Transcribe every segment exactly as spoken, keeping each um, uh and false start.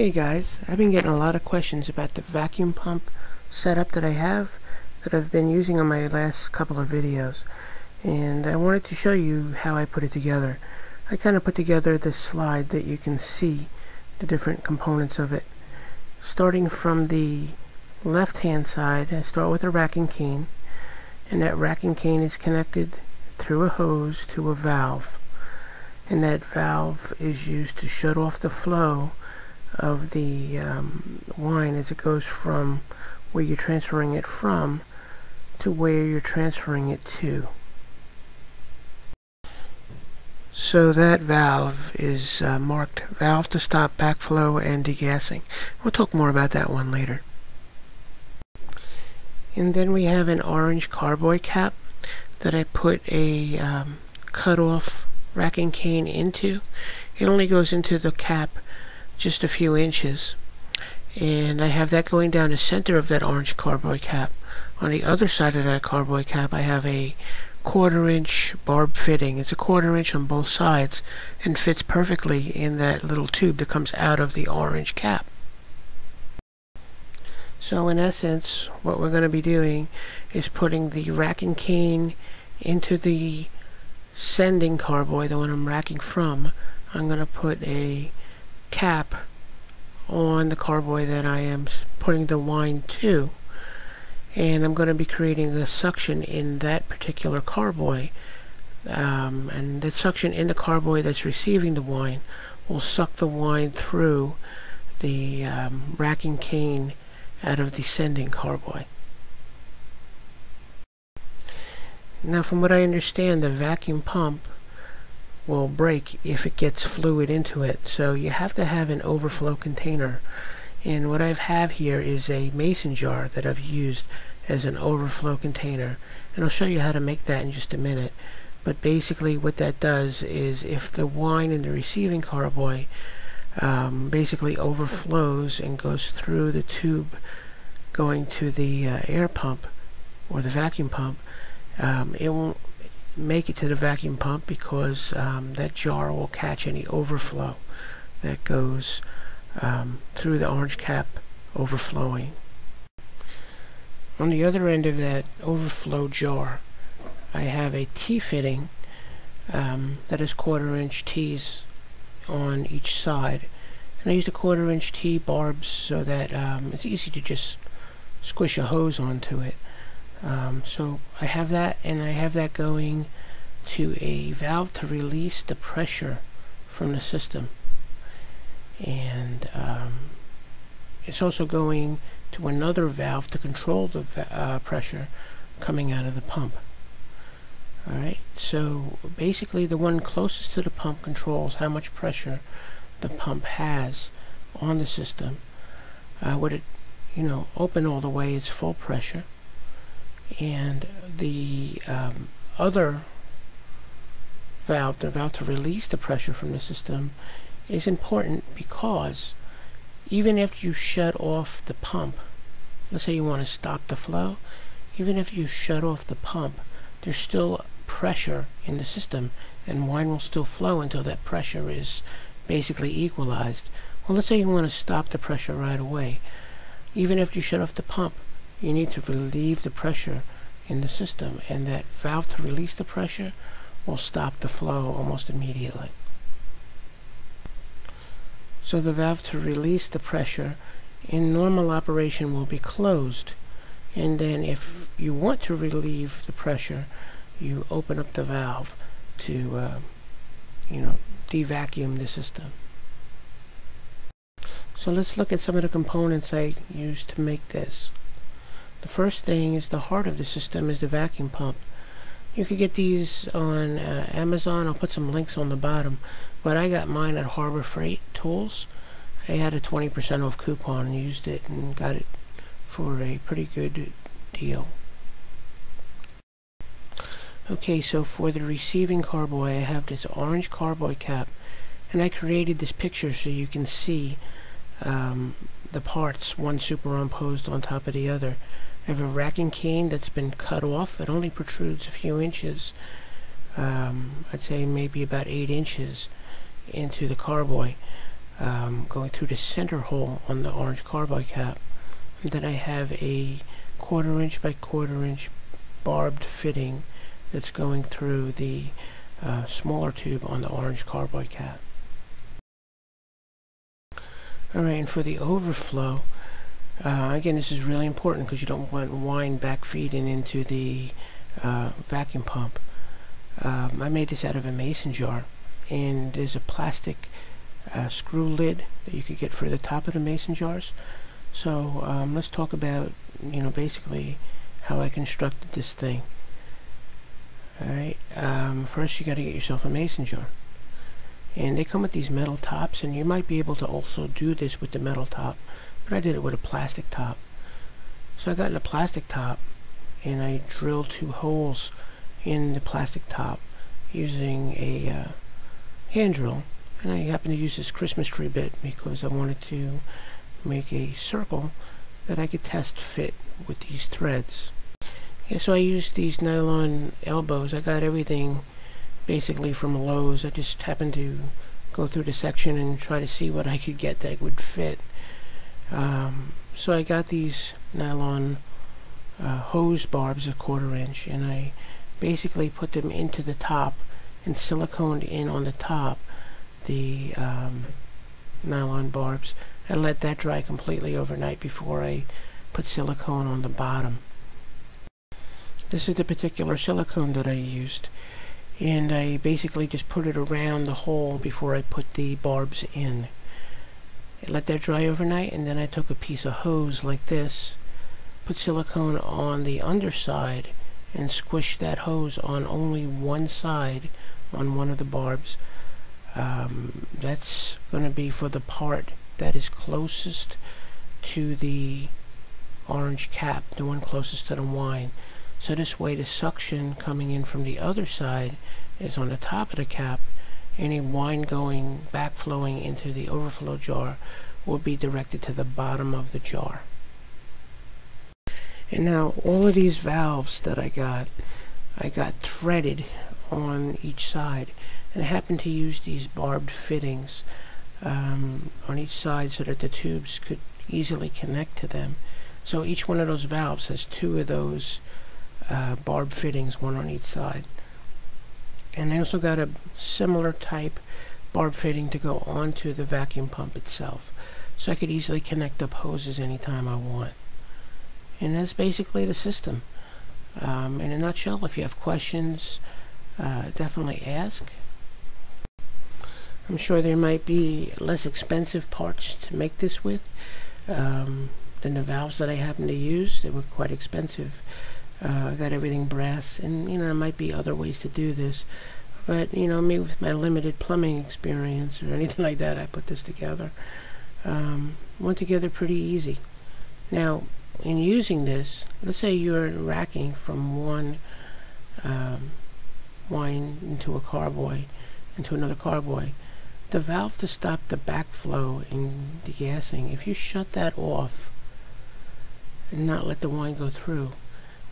Hey guys, I've been getting a lot of questions about the vacuum pump setup that I have that I've been using on my last couple of videos, and I wanted to show you how I put it together. I kind of put together this slide that you can see the different components of it. Starting from the left hand side, I start with a racking cane, and that racking cane is connected through a hose to a valve, and that valve is used to shut off the flow of the um, wine as it goes from where you're transferring it from to where you're transferring it to. So that valve is uh, marked valve to stop backflow and degassing. We'll talk more about that one later. And then we have an orange carboy cap that I put a um, cut-off racking cane into. It only goes into the cap just a few inches, and I have that going down the center of that orange carboy cap. On the other side of that carboy cap I have a quarter inch barb fitting. It's a quarter inch on both sides and fits perfectly in that little tube that comes out of the orange cap. So in essence what we're going to be doing is putting the racking cane into the sending carboy, the one I'm racking from. I'm going to put a cap on the carboy that I am putting the wine to, and I'm going to be creating a suction in that particular carboy, um, and that suction in the carboy that's receiving the wine will suck the wine through the um, racking cane out of the sending carboy. Now, from what I understand, the vacuum pump will break if it gets fluid into it, so you have to have an overflow container, and what I have here is a mason jar that I've used as an overflow container, and I'll show you how to make that in just a minute. But basically what that does is if the wine in the receiving carboy um, basically overflows and goes through the tube going to the uh, air pump or the vacuum pump, um, it won't make it to the vacuum pump because um, that jar will catch any overflow that goes um, through the orange cap overflowing. On the other end of that overflow jar I have a T-fitting um, that is quarter inch T's on each side, and I use the quarter inch T barbs so that um, it's easy to just squish a hose onto it. Um, so I have that, and I have that going to a valve to release the pressure from the system, and um, it's also going to another valve to control the va uh, pressure coming out of the pump. Alright, so basically the one closest to the pump controls how much pressure the pump has on the system. Uh, would it, you know, open all the way it's full pressure, and the um, other valve, the valve to release the pressure from the system, is important because even if you shut off the pump, let's say you want to stop the flow, even if you shut off the pump, there's still pressure in the system, and wine will still flow until that pressure is basically equalized. Well, let's say you want to stop the pressure right away. Even if you shut off the pump, you need to relieve the pressure in the system, and that valve to release the pressure will stop the flow almost immediately. So the valve to release the pressure in normal operation will be closed, and then if you want to relieve the pressure you open up the valve to uh, you know, devacuum the system. So let's look at some of the components I used to make this. The first thing is the heart of the system is the vacuum pump. You could get these on uh, Amazon. I'll put some links on the bottom, but I got mine at Harbor Freight Tools. I had a twenty percent off coupon and used it and got it for a pretty good deal. Okay, so for the receiving carboy I have this orange carboy cap, and I created this picture so you can see um, the parts one superimposed on top of the other. I have a racking cane that's been cut off. It only protrudes a few inches, um, I'd say maybe about eight inches into the carboy. um, going through the center hole on the orange carbide cap. And then I have a quarter inch by quarter inch barbed fitting that's going through the uh, smaller tube on the orange carbide cap. Alright, and for the overflow, uh, again, this is really important because you don't want wine back feeding into the uh, vacuum pump. Um, I made this out of a mason jar, and there's a plastic uh, screw lid that you could get for the top of the mason jars. So um, let's talk about, you know, basically how I constructed this thing. Alright, um, first you got to get yourself a mason jar. And they come with these metal tops, and you might be able to also do this with the metal top, but I did it with a plastic top. So I got a plastic top, and I drilled two holes in the plastic top using a uh, hand drill. And I happened to use this Christmas tree bit because I wanted to make a circle that I could test fit with these threads. Yeah, so I used these nylon elbows. I got everything basically from Lowe's. I just happened to go through the section and try to see what I could get that would fit. Um, so I got these nylon uh, hose barbs a quarter inch, and I basically put them into the top and siliconed in on the top the um, nylon barbs. I let that dry completely overnight before I put silicone on the bottom. This is the particular silicone that I used. And I basically just put it around the hole before I put the barbs in. I let that dry overnight, and then I took a piece of hose like this, put silicone on the underside, and squished that hose on only one side on one of the barbs. Um, that's going to be for the part that is closest to the orange cap, the one closest to the wine. So this way the suction coming in from the other side is on the top of the cap. Any wine going back flowing into the overflow jar will be directed to the bottom of the jar. And now all of these valves that I got, I got threaded on each side, and I happened to use these barbed fittings um, on each side so that the tubes could easily connect to them. So each one of those valves has two of those Uh, barb fittings, one on each side. And I also got a similar type barb fitting to go onto the vacuum pump itself, so I could easily connect up hoses anytime I want. And that's basically the system. Um, in a nutshell, if you have questions, uh, definitely ask. I'm sure there might be less expensive parts to make this with um, than the valves that I happen to use. They were quite expensive. Uh, I got everything brass, and you know, there might be other ways to do this, but you know, me with my limited plumbing experience or anything like that, I put this together. Um, went together pretty easy. Now, in using this, let's say you're racking from one um, wine into a carboy, into another carboy. The valve to stop the backflow and degassing, if you shut that off and not let the wine go through,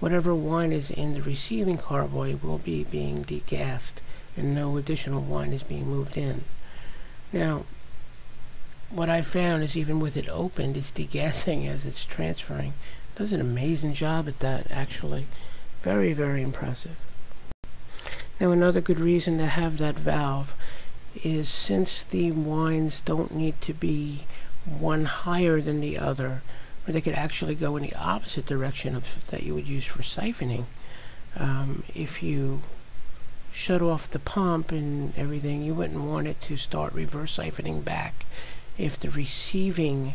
whatever wine is in the receiving carboy will be being degassed, and no additional wine is being moved in. Now, what I found is even with it opened, it's degassing as it's transferring. It does an amazing job at that, actually. Very, very impressive. Now, another good reason to have that valve is since the wines don't need to be one higher than the other, they could actually go in the opposite direction of that you would use for siphoning. Um, if you shut off the pump and everything, you wouldn't want it to start reverse siphoning back if the receiving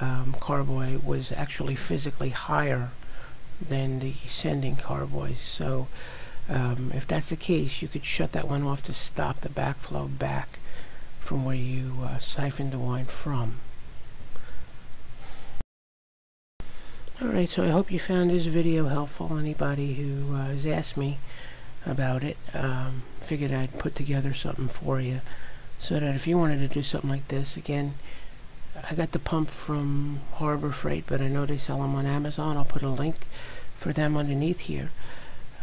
um, carboy was actually physically higher than the sending carboy. So um, if that's the case, you could shut that one off to stop the backflow back from where you uh, siphoned the wine from. Alright, so I hope you found this video helpful. Anybody who uh, has asked me about it, um, figured I'd put together something for you, so that if you wanted to do something like this, again, I got the pump from Harbor Freight, but I know they sell them on Amazon. I'll put a link for them underneath here.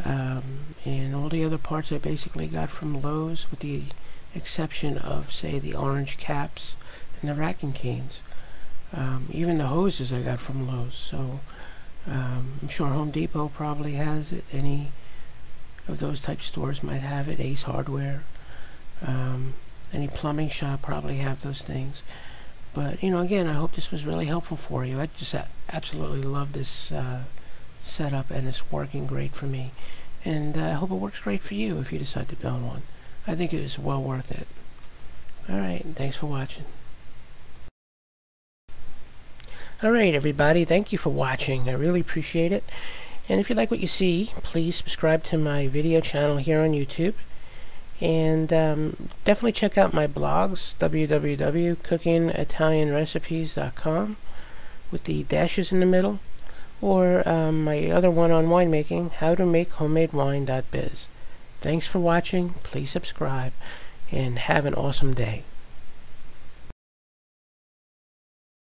Um, and all the other parts I basically got from Lowe's with the exception of, say, the orange caps and the racking canes. Um, even the hoses I got from Lowe's. So um, I'm sure Home Depot probably has it. Any of those type stores might have it. Ace Hardware. Um, any plumbing shop probably have those things. But, you know, again, I hope this was really helpful for you. I just absolutely love this uh, setup, and it's working great for me. And uh, I hope it works great for you if you decide to build one. I think it is well worth it. Alright, thanks for watching. Alright, everybody, thank you for watching. I really appreciate it. And if you like what you see, please subscribe to my video channel here on YouTube. And um, definitely check out my blogs, w w w dot cooking italian recipes dot com, with the dashes in the middle, or um, my other one on winemaking, how to make homemade wine dot biz. Thanks for watching, please subscribe, and have an awesome day.